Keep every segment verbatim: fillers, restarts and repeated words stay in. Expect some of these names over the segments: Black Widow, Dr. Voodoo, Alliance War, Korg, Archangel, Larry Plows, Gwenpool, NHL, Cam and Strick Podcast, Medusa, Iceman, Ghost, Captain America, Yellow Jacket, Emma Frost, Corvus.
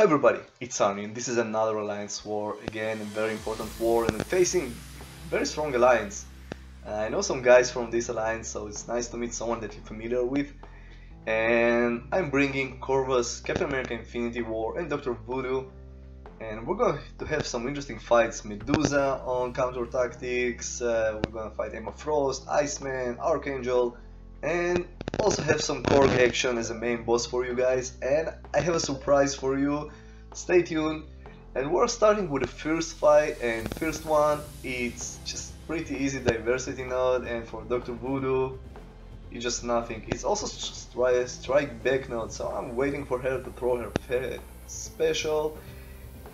Hi everybody, it's Armin. This is another Alliance War, again a very important war and facing very strong alliance. Uh, I know some guys from this alliance, so it's nice to meet someone that you're familiar with. And I'm bringing Corvus, Captain America Infinity War and Doctor Voodoo, and we're going to have some interesting fights. Medusa on counter tactics, uh, we're going to fight Emma Frost, Iceman, Archangel, and also have some Korg action as a main boss for you guys, and I have a surprise for you. Stay tuned. And we're starting with the first fight, and first one, it's just pretty easy diversity node, and for Doctor Voodoo, it's just nothing. It's also stri strike back node, so I'm waiting for her to throw her special,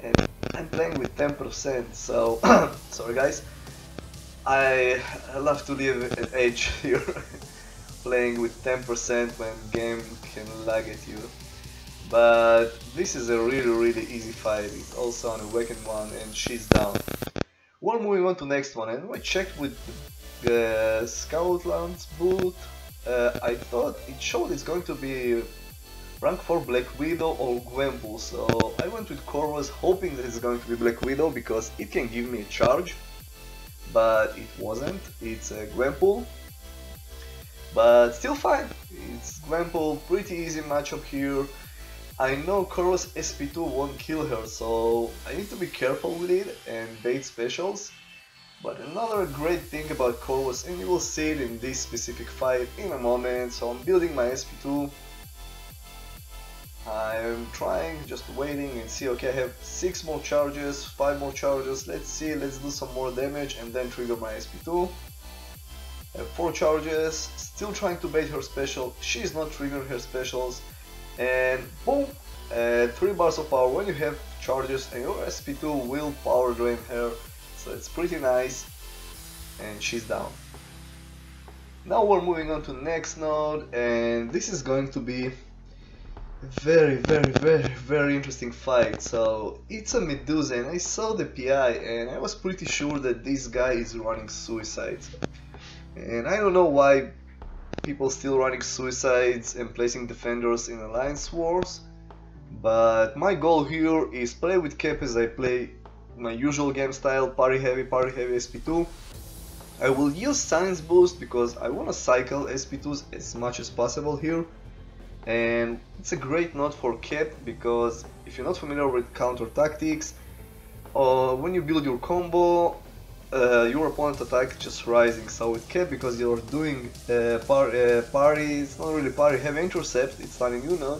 and I'm playing with ten percent, so sorry guys, I love to live at edge here. Playing with ten percent when game can lag at you, but this is a really really easy fight. It's also an awakened one and she's down. We're moving on to next one, and we checked with the uh, Scoutland's boot. uh, I thought it showed it's going to be rank four Black Widow or Gwenpool, so I went with Corvus hoping that it's going to be Black Widow because it can give me a charge, but it wasn't. It's a uh, Gwenpool. But still fine, it's Gwenpool, pretty easy matchup here. I know Corvus S P two won't kill her, so I need to be careful with it and bait specials. But another great thing about Corvus, and you will see it in this specific fight in a moment, so I'm building my S P two. I'm trying, just waiting and see, okay, I have six more charges, five more charges, let's see, let's do some more damage and then trigger my S P two. four charges, still trying to bait her special, she's not triggering her specials, and boom, uh, three bars of power when you have charges, and your S P two will power drain her, so it's pretty nice, and she's down. Now we're moving on to next node, and this is going to be very very very very interesting fight. So it's a Medusa, and I saw the P I and I was pretty sure that this guy is running suicides. And I don't know why people still running suicides and placing defenders in alliance wars, but my goal here is play with Cap as I play my usual game style, parry heavy, parry heavy S P two. I will use science boost because I want to cycle S P twos as much as possible here, and it's a great node for Cap because if you're not familiar with counter tactics, or uh, when you build your combo, Uh, your opponent attack just rising, so with Cap, because you're doing uh, par uh, parry, it's not really parry, heavy intercept, it's running you know,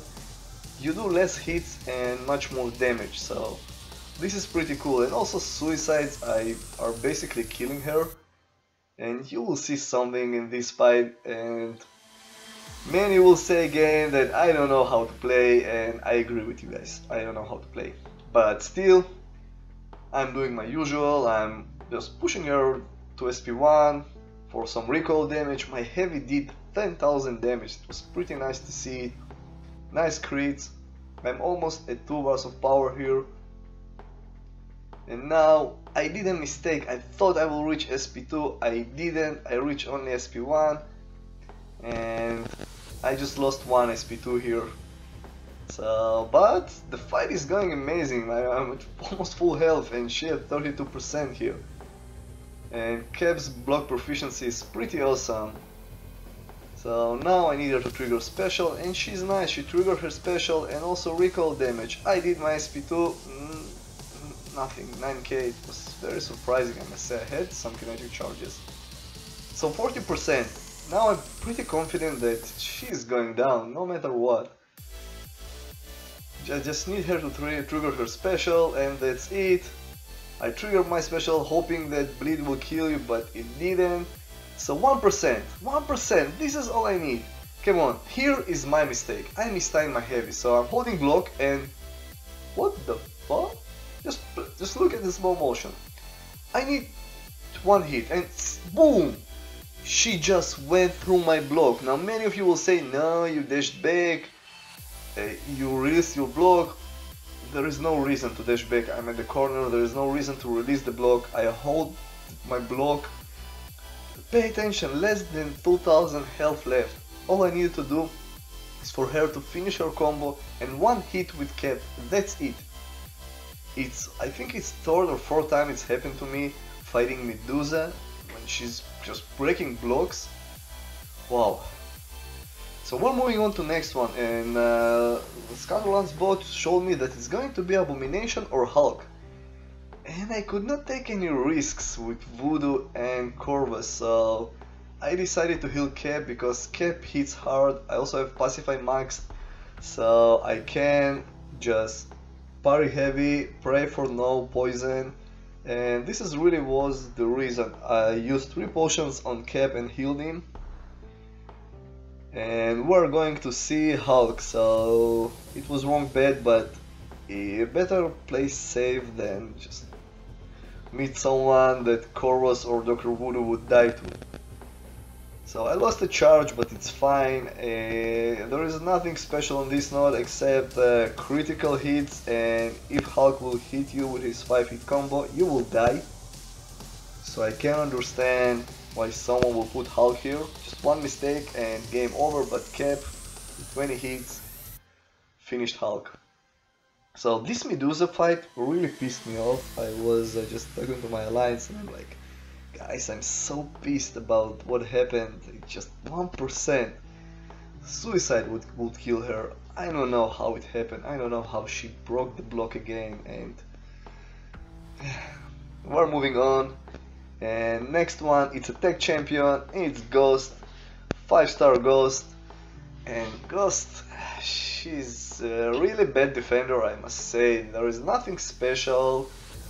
you do less hits and much more damage, so this is pretty cool. And also suicides I are basically killing her, and you will see something in this fight, and many will say again that I don't know how to play, and I agree with you guys, I don't know how to play, but still, I'm doing my usual, I'm just pushing her to S P one for some recoil damage. My heavy did ten thousand damage, it was pretty nice to see, nice crits. I'm almost at two bars of power here, and now I did a mistake. I thought I will reach S P two, I didn't, I reached only S P one, and I just lost one S P two here. So, but the fight is going amazing. I, I'm at almost full health and she at thirty-two percent here. And Cap's block proficiency is pretty awesome. So now I need her to trigger special, and she's nice, she triggered her special and also recoil damage. I did my S P two, mm, nothing, nine K, it was very surprising, I must say. I had some kinetic charges. So forty percent, now I'm pretty confident that she's going down, no matter what. I just need her to trigger her special, and that's it. I triggered my special hoping that bleed will kill you, but it didn't. So one percent, one percent, this is all I need. Come on, here is my mistake. I mistimed my heavy, so I'm holding block and... what the fuck? Just, just look at the slow motion. I need one hit and boom! She just went through my block. Now many of you will say, no, you dashed back. Uh, you release your block. There is no reason to dash back, I'm at the corner, there is no reason to release the block, I hold my block. Pay attention, less than two thousand health left, all I needed to do is for her to finish her combo and one hit with Cap, that's it. It's, I think it's third or fourth time it's happened to me fighting Medusa when she's just breaking blocks. Wow. So we're moving on to next one, and uh, Scotland's bot showed me that it's going to be Abomination or Hulk. And I could not take any risks with Voodoo and Corvus, so I decided to heal Cap because Cap hits hard. I also have Pacify maxed, so I can just parry heavy, pray for no poison, and this is really was the reason. I used three potions on Cap and healed him. And we're going to see Hulk, so it was wrong bet, but a better play safe than just meet someone that Corvus or Doctor Voodoo would die to. So I lost the charge, but it's fine. Uh, there is nothing special on this node except uh, critical hits, and if Hulk will hit you with his five hit combo, you will die. So I can understand why someone will put Hulk here. Just one mistake and game over, but Cap, twenty hits, finished Hulk. So this Medusa fight really pissed me off. I was uh, just talking to my alliance and I'm like, guys, I'm so pissed about what happened. Just one percent suicide would, would kill her. I don't know how it happened. I don't know how she broke the block again. And we're moving on. And next one, it's a tech champion. It's Ghost, five star Ghost. And Ghost, she's a really bad defender, I must say. There is nothing special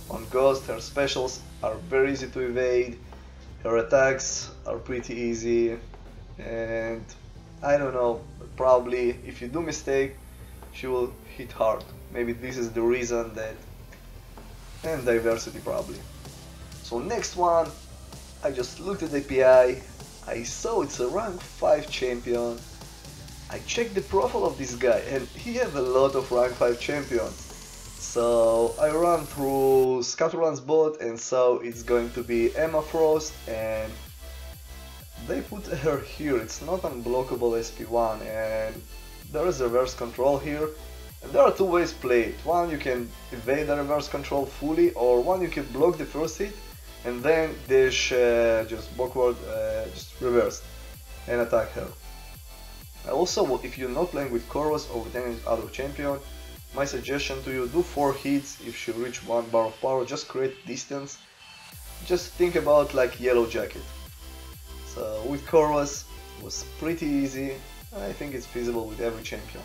on Ghost. Her specials are very easy to evade. Her attacks are pretty easy. And I don't know, probably if you do mistake, she will hit hard. Maybe this is the reason that... and diversity probably. So next one, I just looked at the A P I. I saw it's a rank five champion. I checked the profile of this guy and he has a lot of rank five champions. So I ran through Scatterland's bot and so it's going to be Emma Frost, and they put her here. It's not unblockable S P one and there is reverse control here. And there are two ways to play it. One, you can evade the reverse control fully, or one, you can block the first hit and then dash uh, just backward, uh, just reverse and attack her. Also, if you're not playing with Korg or with any other champion, my suggestion to you, do four hits. If she reach one bar of power, just create distance. Just think about like Yellow Jacket. So with Korg it was pretty easy. I think it's feasible with every champion.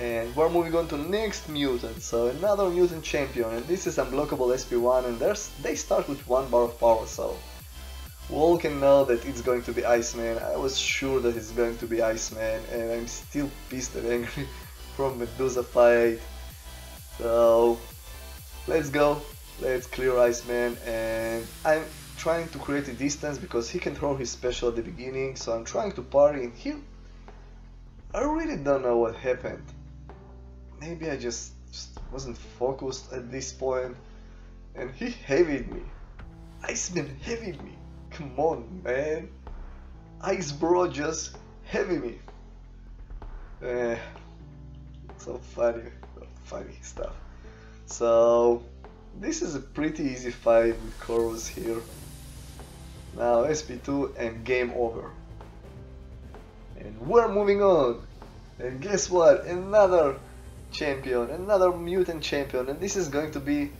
And we're moving on to next mutant, so another mutant champion, and this is unblockable S P one and they start with one bar of power, so we all can know that it's going to be Iceman. I was sure that it's going to be Iceman, and I'm still pissed and angry from Medusa fight. So let's go, let's clear Iceman, and I'm trying to create a distance because he can throw his special at the beginning, so I'm trying to parry, and here I really don't know what happened. Maybe I just, just wasn't focused at this point, and he heavied me. Iceman heavied me. Come on, man. Ice Bro just heavy me. Eh, so funny, funny stuff. So this is a pretty easy fight with Korg here. Now S P two and game over. And we're moving on. And guess what? Another champion, another mutant champion, and this is going to be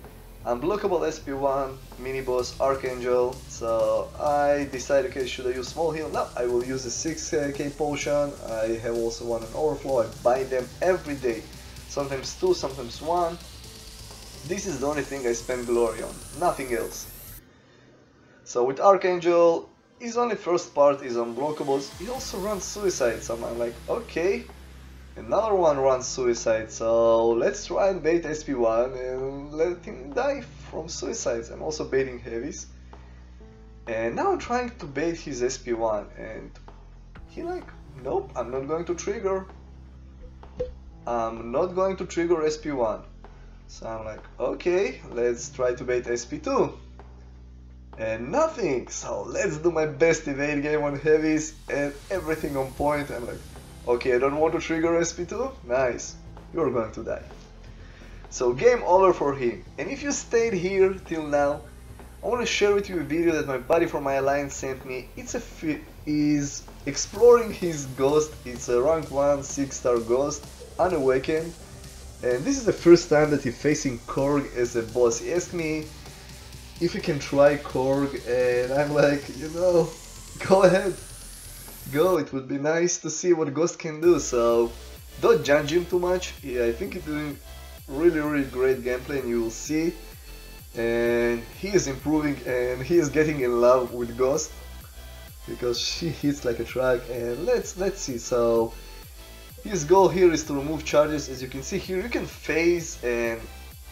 unblockable S P one mini boss Archangel. So I decided, okay, should I use small heal? No, I will use a six K potion. I have also one on overflow. I buy them every day, sometimes two, sometimes one. This is the only thing I spend glory on, nothing else. So with Archangel, his only first part is unblockables. He also runs suicide, so I'm like, okay, another one runs suicide, so let's try and bait S P one and let him die from suicides. I'm also baiting heavies. And now I'm trying to bait his S P one and he like, nope, I'm not going to trigger. I'm not going to trigger S P one. So I'm like, okay, let's try to bait S P two. And nothing, so let's do my best evade game on heavies and everything on point. I'm like, Okay, I don't want to trigger S P two. Nice. You're going to die. So game over for him. And if you stayed here till now, I want to share with you a video that my buddy from my alliance sent me. It's a fi is exploring his ghost. It's a rank one six star ghost, unawakened. And this is the first time that he's facing Korg as a boss. He asked me if he can try Korg, and I'm like, you know, go ahead. Go, it would be nice to see what Ghost can do, so don't judge him too much. Yeah, I think he's doing really, really great gameplay, and you will see. And he is improving, and he is getting in love with Ghost, because she hits like a truck, and let's let's see. So his goal here is to remove charges. As you can see here, you can phase and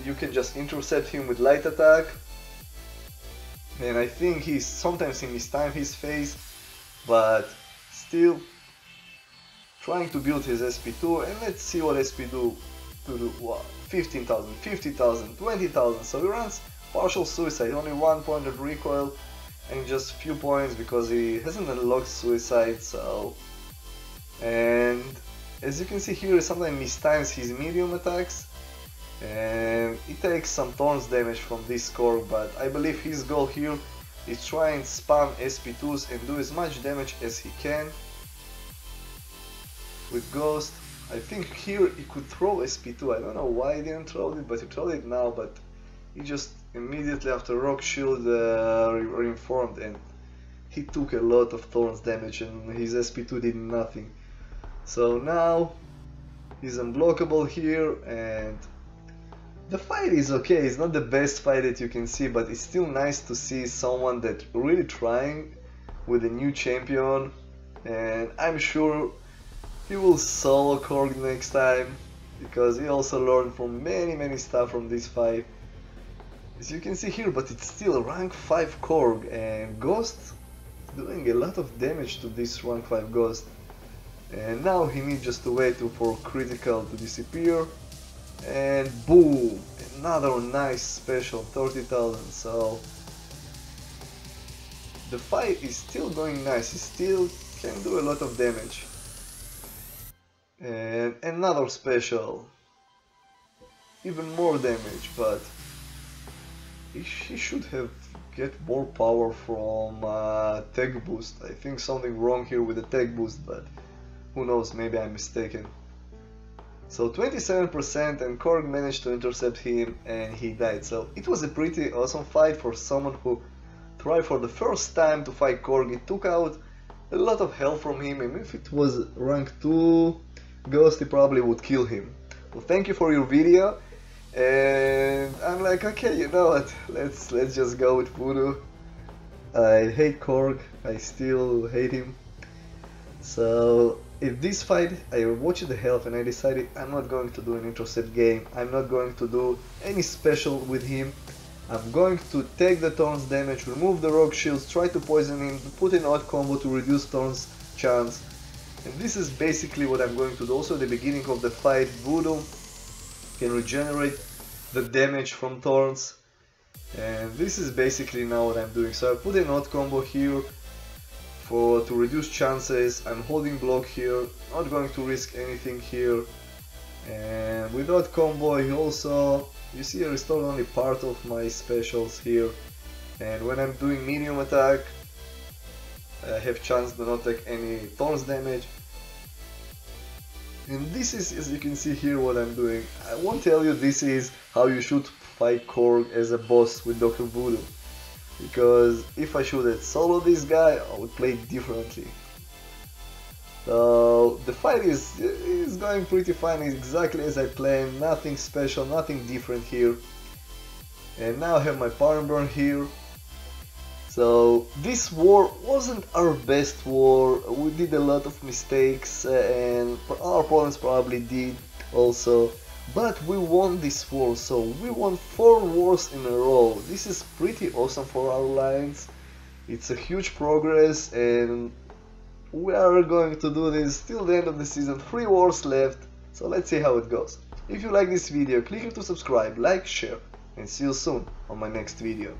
you can just intercept him with light attack. And I think he's sometimes in his time his phase, but still trying to build his S P two, and let's see what S P do to do. Wow, fifteen thousand, fifty thousand, twenty thousand, so he runs partial suicide, only one point of recoil and just few points because he hasn't unlocked suicide. So, and as you can see here, sometimes mistimes his medium attacks, and it takes some tons damage from this Korg, but I believe his goal here is try and spam S P twos and do as much damage as he can. With Ghost, I think here he could throw S P two, I don't know why he didn't throw it, but he threw it now, but he just immediately after Rock Shield uh, reinformed, and he took a lot of thorns damage and his S P two did nothing. So now he's unblockable here, and the fight is okay. It's not the best fight that you can see, but it's still nice to see someone that really trying with a new champion, and I'm sure he will solo Korg next time, because he also learned from many many stuff from this fight, as you can see here. But it's still rank five Korg, and Ghost doing a lot of damage to this rank five Ghost. And now he needs just to wait for critical to disappear, and boom, another nice special, thirty thousand. So the fight is still going nice, he still can do a lot of damage. And another special, even more damage, but he, he should have get more power from uh, tech boost. I think something wrong here with the tech boost, but who knows, maybe I'm mistaken. So twenty-seven percent, and Korg managed to intercept him and he died. So it was a pretty awesome fight for someone who tried for the first time to fight Korg. It took out a lot of health from him, and if it was rank two Ghost, he probably would kill him. Well, thank you for your video, and I'm like, okay, you know what, let's let's just go with Voodoo. I hate Korg, I still hate him. So in this fight I watched the health and I decided I'm not going to do an intercept game, I'm not going to do any special with him. I'm going to take the thorns damage, remove the rock shields, try to poison him, put an odd combo to reduce thorns chance, and this is basically what I'm going to do. Also at the beginning of the fight, Voodoo can regenerate the damage from thorns, and this is basically now what I'm doing. So I put an odd combo here for to reduce chances. I'm holding block here, not going to risk anything here, and without combo he also, you see I restored only part of my specials here, and when I'm doing medium attack I have chance to not take any thorns damage. And this is, as you can see here, what I'm doing. I won't tell you this is how you should fight Korg as a boss with Doctor Voodoo, because if I should have solo this guy, I would play differently. So the fight is, is going pretty fine, exactly as I planned, nothing special, nothing different here. And now I have my power burn here. So this war wasn't our best war, we did a lot of mistakes and our opponents probably did also. But we won this war, so we won four wars in a row. This is pretty awesome for our alliance. It's a huge progress, and we are going to do this till the end of the season. Three wars left, so let's see how it goes. If you like this video, click here to subscribe, like, share, and see you soon on my next video.